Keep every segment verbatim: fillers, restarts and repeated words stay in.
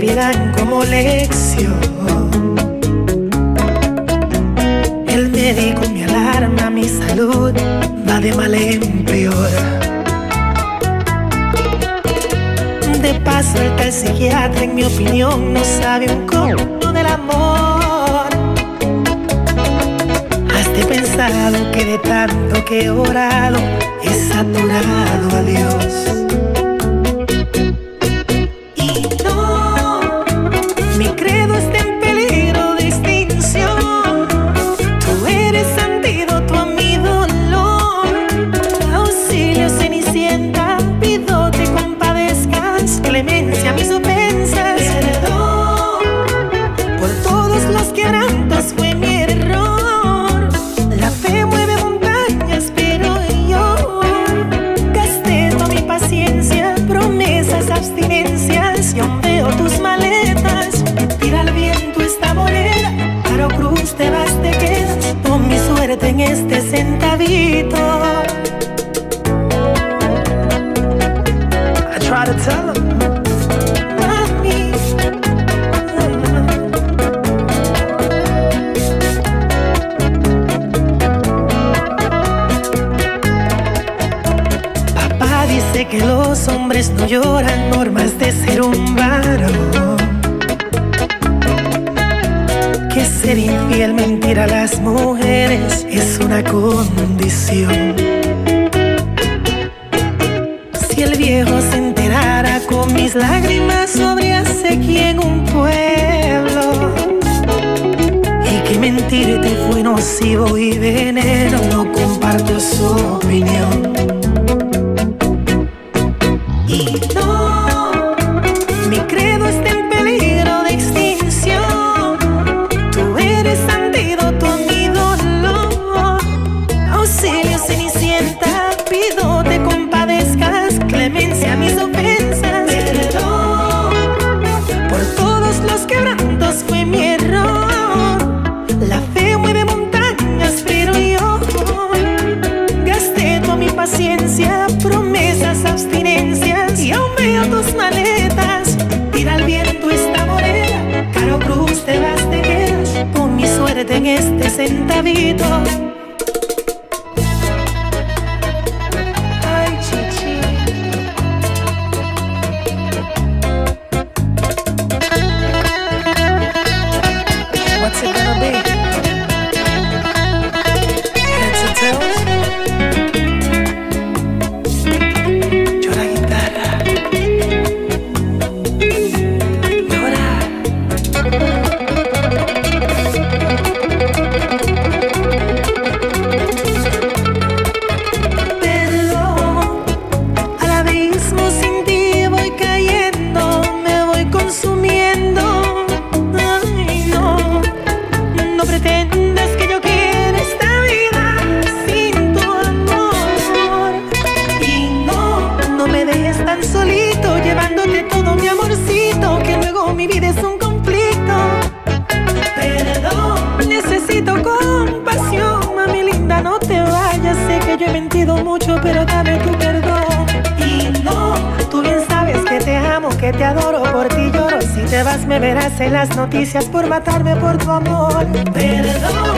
servirán como lección. El médico me alarma, mi salud va de mal en peor. De paso el tal psiquiatra, en mi opinión, no sabe un coño del amor. Has de pensado que de tanto que he orado he saturado a Dios. Este centavito. I try to tell him. Mami. Papá dice que los hombres no lloran, normas de ser un varón. Que ser infiel, mentir a las mujeres es una condición. Si el viejo se enterara, con mis lágrimas sobrease aquí en un pueblo. Y que mentirte fue nocivo y veneno, no comparto su opinión. Y no, mi credo está en peligro de extinción. Promesas, abstinencias, y aún veo tus maletas. Tira al viento esta moneda, Caro Cruz te vas de quedas. Pon mi suerte en este centavito. Ay, chichi. What's it gonna be? Heads or tails? Mucho, pero dame tu perdón. Y no, tú bien sabes que te amo, que te adoro, por ti lloro. Si te vas me verás en las noticias por matarme por tu amor. Perdón,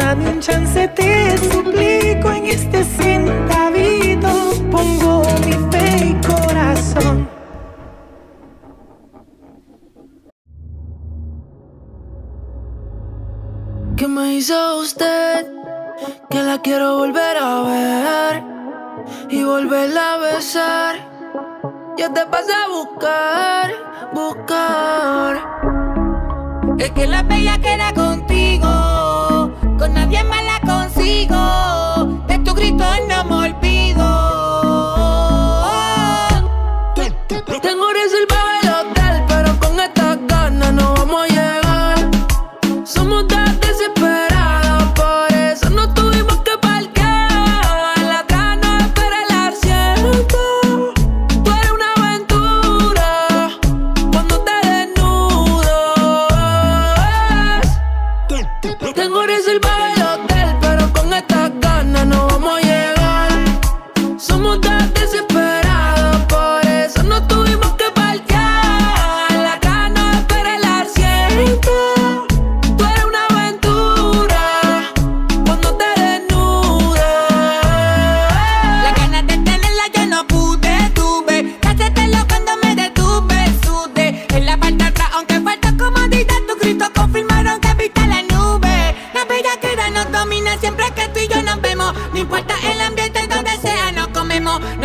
dame un chance, te suplico. En este centavito pongo mi fe y corazón. ¿Qué me hizo usted? Que la quiero volver a ver y volverla a besar. Yo te pasé a buscar, buscar. Es que la bella queda contigo, con nadie más la consigo. De tu grito no me olvido. Tengo reservado el hotel, pero con estas ganas no vamos a llegar. Somos tan desesperados. Tengo reservado el hotel, pero con esta cara.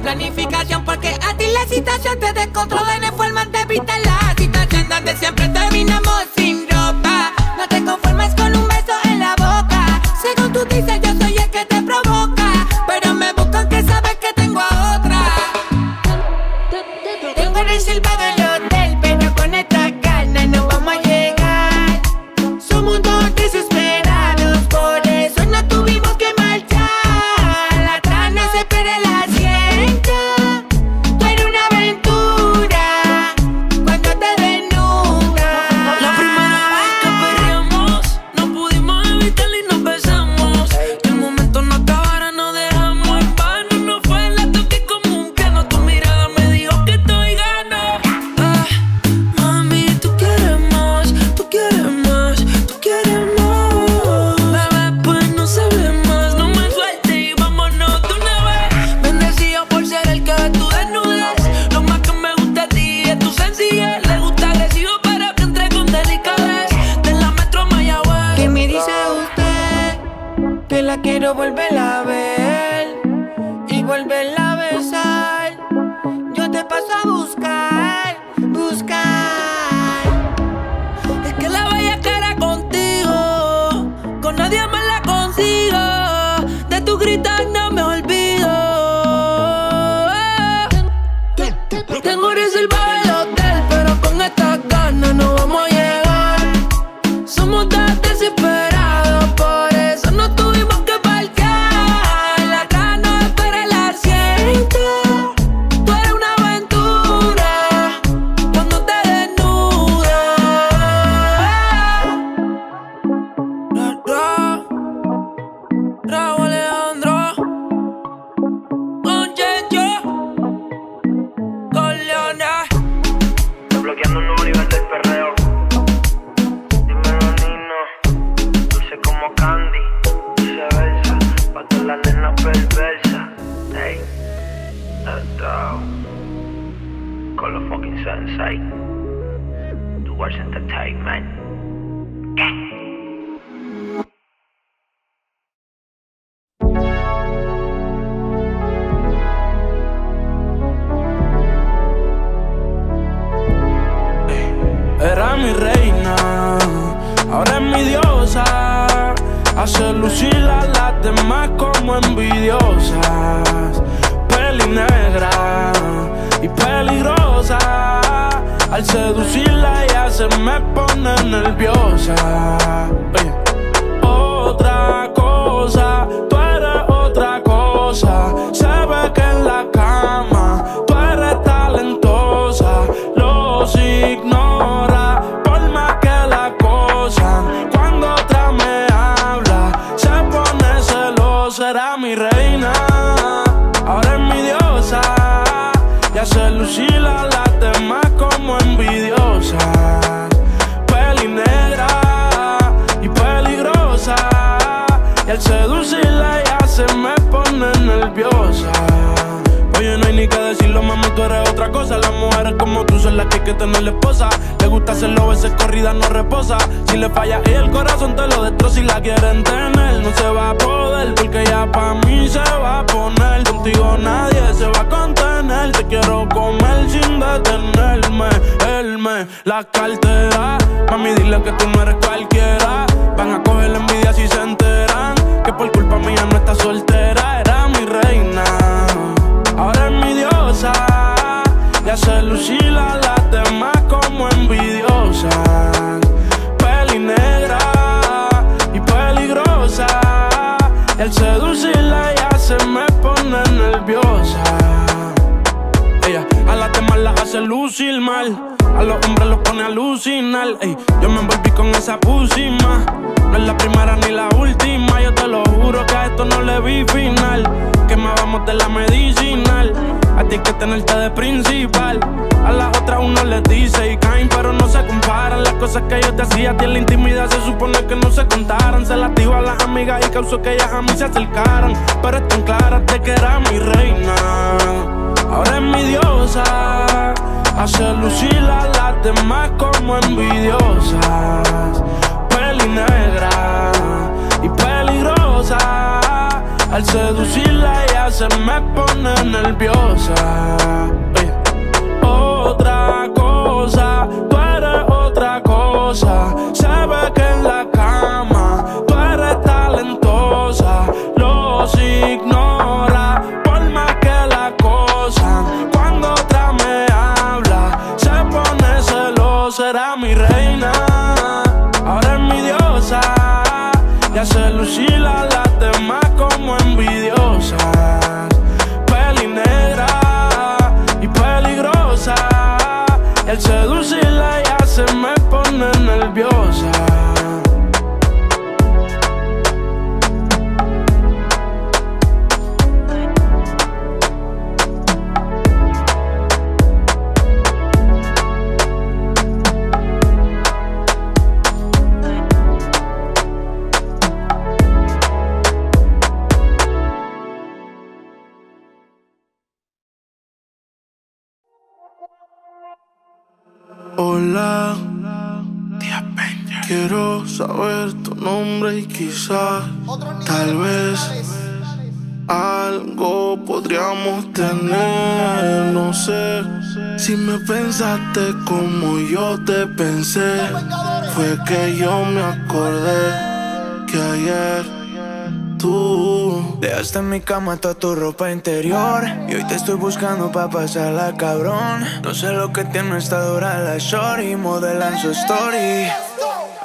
planificación, porque a ti la situación te descontrola y no hay forma de evitar la situación donde siempre terminamos sin ropa. No te conformes con un beso en la boca, según tú dices yo soy el que te provoca, pero me buscan que sabes que tengo a otra. Tengo reservado el hotel, pero con esta carne no vamos a llegar. Somos dos desesperados, por eso no tuvimos que marchar. Atrás no se espera el asiento, tú eres una aventura cuando te desnudas. La primera vez que perreamos, no pudimos evitarlo y nos besamos. El momento no acabara, nos dejamos en vano. No fue la toque como un piano, tu mirada me dijo que estoy gana. Ah, mami, tú quieres más, tú quieres más, tú quieres más. Bebé, pues no se ve más, no me sueltes y vámonos de una vez. Bendecido por ser el que tú desnudes. Lo más que me gusta a ti es tu sencillez. Le gusta agresivo, pero que entre con delicadez. De la metro Mayagüez. ¿Qué me dice usted? Que la quiero volver a ver y volverla a besar. Yo te paso a buscar, buscar. Es que la bella cara contigo, con nadie más la consigo. De tu gritar no me olvido. Tengo reservado el hotel, pero con esta carne no vamos a llegar. Somos tan desesperados, por eso no tuvimos que partir. La cana espera el asiento, tú eres una aventura cuando te desnudas. Ra, ra, Raúl Alejandro, con Chencho, con Leona. Desbloqueando un nuevo nivel del perreo. Dímelo, Nino, dulce como Candy, viceversa, pa' todas las nenas perversas. Ey, Esto, con los fucking sensei, tu worst entertainment. Era mi reina, ahora es mi diosa. Hace lucir a las demás como envidiosas. Peli negra y peligrosa, al seducirla ya se me pone nerviosa. Oye. Otra cosa, tú eres otra cosa. Se ve que en la cama tú eres talentosa. Los ignora por más que la cosa. Cuando otra me habla, se pone celosa. Era mi reina, ahora es mi diosa. Y hace lucir a las demás como envidiosas. Peli negra y peligrosa, y al seducirla ya se me pone nerviosa. Oye, no hay ni que decirlo, mamá, tú eres otra cosa. Las mujeres como tú son las que hay que tener esposa. Le gusta hacerlo, a veces corrida no reposa. Si le falla ella el corazón te lo destroza. Si la quieren tener no se va a poder, porque ya pa' mí se va a poner. Contigo nadie se va a contener. Te quiero comer sin detenerme. Elme, la cartera. Mami, dile que tú no eres cualquiera. Van a coger la envidia si se enteran que por culpa mía no está soltera. Era mi reina, ahora es mi diosa. Y hace lucir a las demás como envidiosas. Peli negra y peligrosa, y al seducirla ya se me pone nerviosa. Ella a las demás las hace lucir mal, a los hombres los pone a alucinar. Ey, yo me envolví con esa pusima. No es la primera ni la última. Yo te lo juro que a esto no le vi final. Quemábamos de la medicinal. A ti hay que tenerte de principal. A las otras uno les dice y caen, pero no se comparan. Las cosas que yo te hacía a ti en la intimidad se supone que no se contaran. Se las dijo a las amigas y causó que ellas a mí se acercaran. Pero están claras de que era mi reina, ahora es mi diosa. Hace lucir a las demás como envidiosas. Peli negra y peligrosa, Al seducirla ya se me pone nerviosa. Oye. Otra cosa, tú eres otra cosa. Se ve que en la cama tú eres talentosa. Los ignora por más que la acosan. Cuando otra me habla, se pone celosa. Era mi reina, ahora es mi diosa. Ya se lucila la seducirla ya se me pone nerviosa. Hola, quiero saber tu nombre y quizás, tal vez, algo podríamos tener. No sé si me pensaste como yo te pensé. Fue que yo me acordé que ayer tú dejaste en mi cama toda tu ropa interior y hoy te estoy buscando pa' pasarla, cabrón. No sé lo que tiene esta dura la shorty, modelan su story.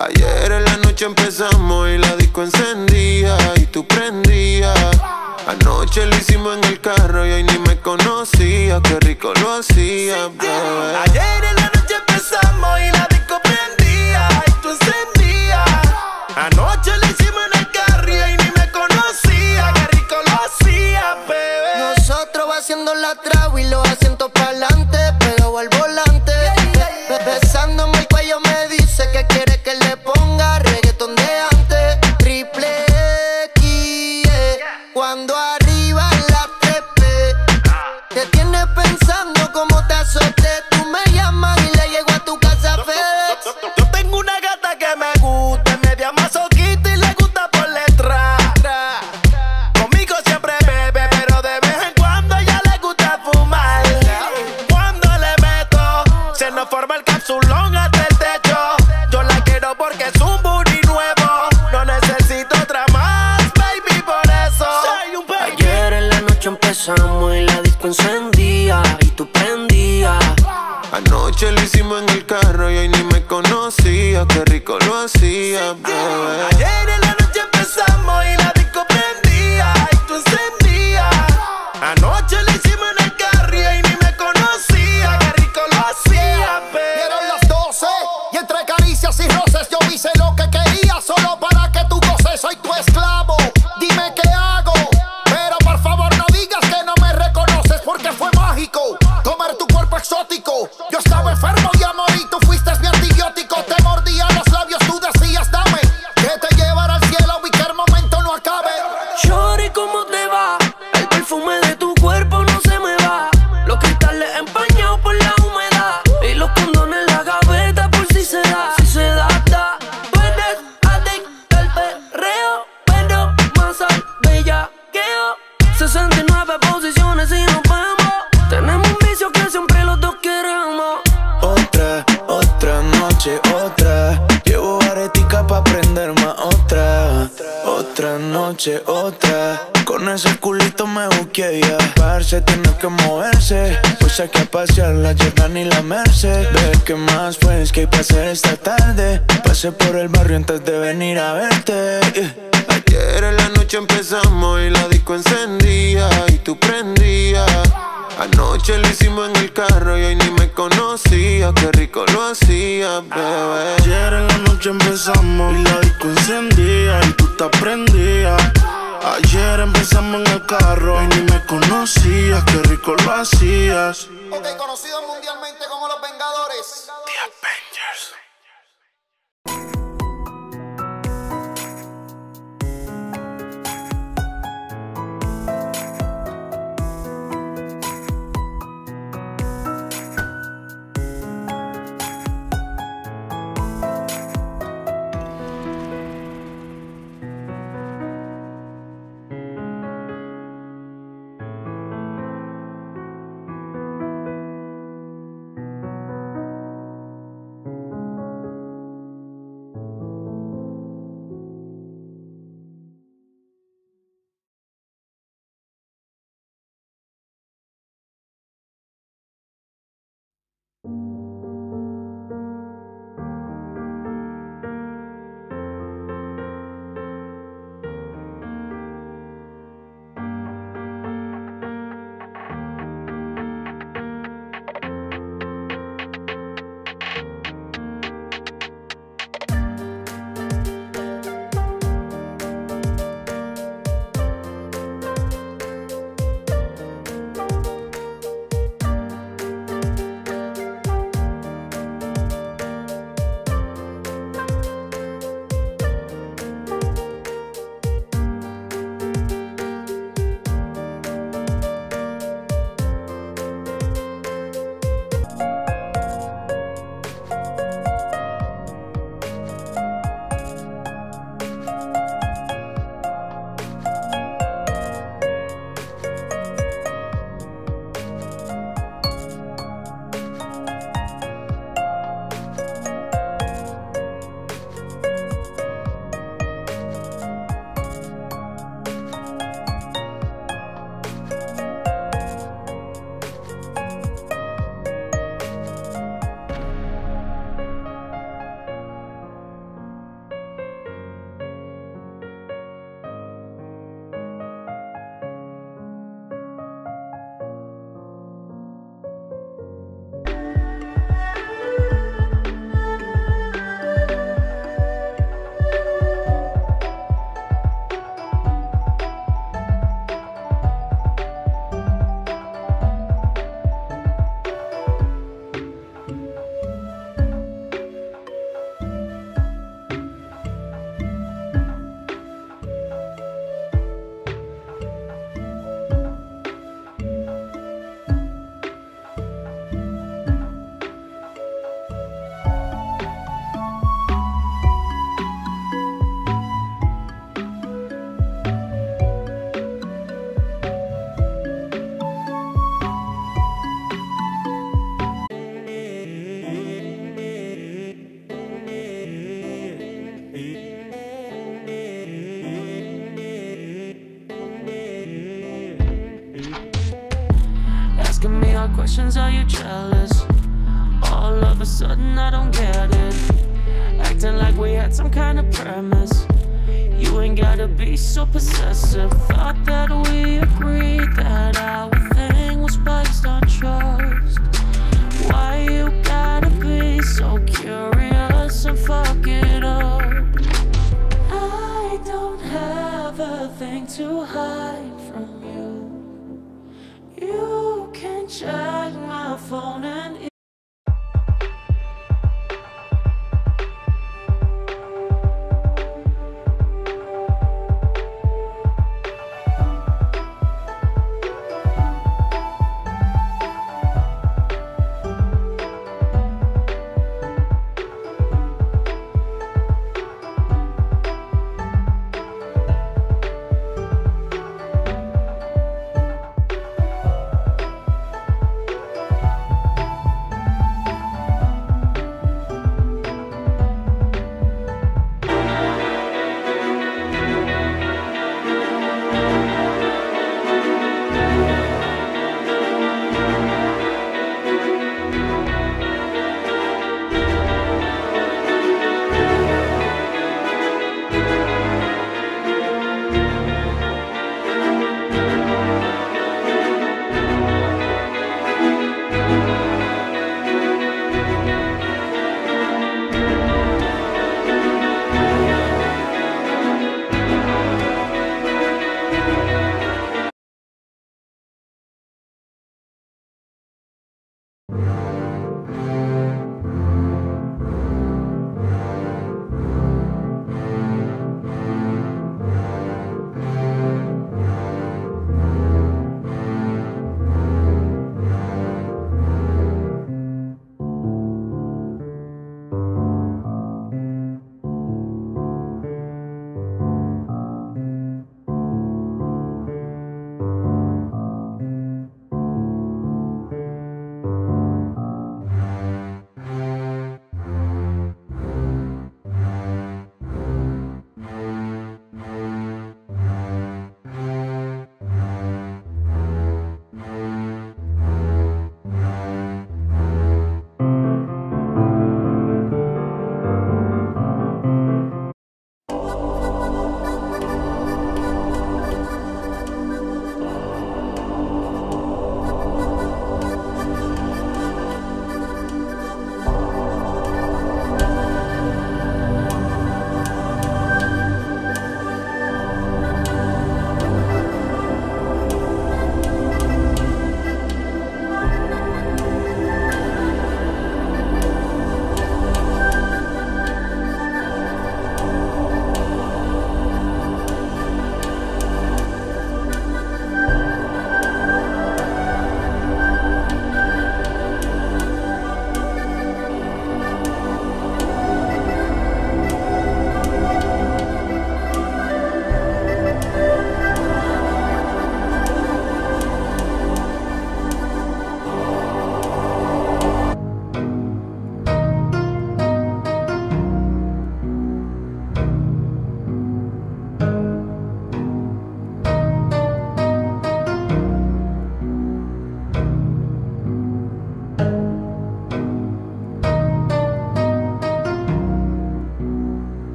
Ayer en la noche empezamos y la disco encendía y tú prendías. Anoche lo hicimos en el carro y hoy ni me conocía. Qué rico lo hacía, bebé. Ayer en la noche empezamos y la disco prendía y tú encendías. Anoche lo hicimos en el carro y hoy ni me conocía. Qué rico lo hacía, bebé. Nosotros haciendo la trago y los asientos pa'lante, pegado al volante. Besándome el cuello me dice que quiere que le ponga reggaetón de antes. Triple X, yeah. Cuando arriba la trepe, te tienes pensando cómo te azoté. Tú me llamas y le llego a tu casa FedEx. Yo tengo una gata que me gusta, media masoquita y le gusta por letra. Conmigo siempre bebe, pero de vez en cuando ella le gusta fumar. Cuando le meto, se nos forma el capsulón hasta el techo. Yo la quiero porque es un booty nuevo. No necesito otra más, baby, por eso. Ayer en la noche empezamos y la disco encendía y tú prendías. Anoche lo hicimos en el carro y hoy ni me conocía. Qué rico lo hacía, bebé. Ayer en la noche empezamos y la disco prendía y tú encendías. Anoche lo hicimos en el carro y hoy ni me conocía. Qué rico lo hacía, bebé. Dieron las doce y entre caricias y roces yo hice lo que quería solo para que tú goces. Soy tu esclavo, dime qué hago, pero por favor no digas que no me reconoces porque fue mágico comer tu cuerpo exótico. Yo estaba enfermo de amor y tú fuiste mi antibiótico. Te mordía los labios, tú decías dame que te llevará al cielo y que el momento no acabe. Shorty, ¿cómo te va? El perfume de tu cuerpo no se me va. Los cristales empañados por la humedad y los condones en la gaveta por si se da. Si se da, da. Tú eres adicta al perreo, pero más al bellaqueo. sesenta y nueve posiciones y nos vemos. Tenemos un vicio que siempre los dos queremos. Otra, otra noche, otra. Llevo aretica pa' prender más otra. Otra noche, otra. Con ese culito me busqué ya. Parce, tiene que moverse. Pues saqué a pasear la Jordan y la Merced. Ve que más pues que hay pa' hacer esta tarde. Pasé por el barrio antes de venir a verte. Ayer en la noche empezamos y la disco encendía y tú prendías. Anoche lo hicimos en el carro y hoy ni me conocía. Qué rico lo hacía, bebé. Ayer en la noche empezamos y la disco encendía y tú te prendías. Ayer empezamos en el carro y ni me conocías. Qué rico lo hacías. Ok, conocido mundialmente como Los Vengadores. The Avengers. hard questions, are you jealous? All of a sudden I don't get it, acting like we had some kind of premise. You ain't gotta be so possessive. Thought that we agreed that our thing was based on trust. Why you gotta be so curious and fuck it up? I don't have a thing to hide from you. You can check my phone.